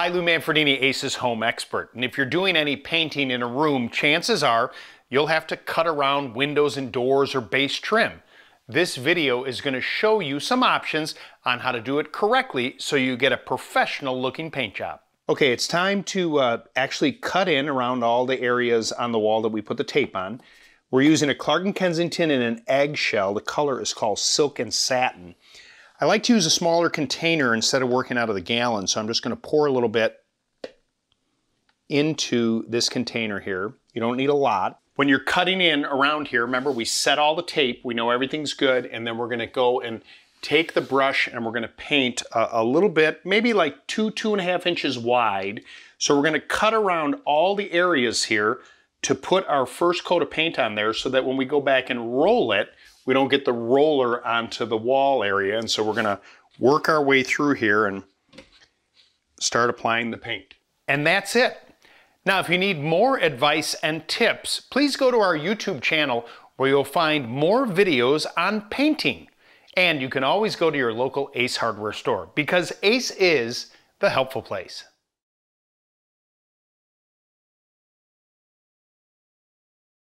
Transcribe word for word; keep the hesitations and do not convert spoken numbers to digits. Hi, Lou Manfredini, Ace's home expert. And if you're doing any painting in a room, chances are you'll have to cut around windows and doors or base trim. This video is going to show you some options on how to do it correctly so you get a professional looking paint job. Okay, it's time to uh, actually cut in around all the areas on the wall that we put the tape on. We're using a Clark and Kensington and an eggshell. The color is called Silk and Satin. I like to use a smaller container instead of working out of the gallon, so I'm just going to pour a little bit into this container here. You don't need a lot. When you're cutting in around here, remember we set all the tape, we know everything's good, and then we're going to go and take the brush and we're going to paint a, a little bit, maybe like two, two and a half inches wide. So we're going to cut around all the areas here to put our first coat of paint on there so that when we go back and roll it, we don't get the roller onto the wall area. And so we're going to work our way through here and start applying the paint. And that's it. Now, if you need more advice and tips, please go to our YouTube channel where you'll find more videos on painting. And you can always go to your local Ace Hardware store because Ace is the helpful place.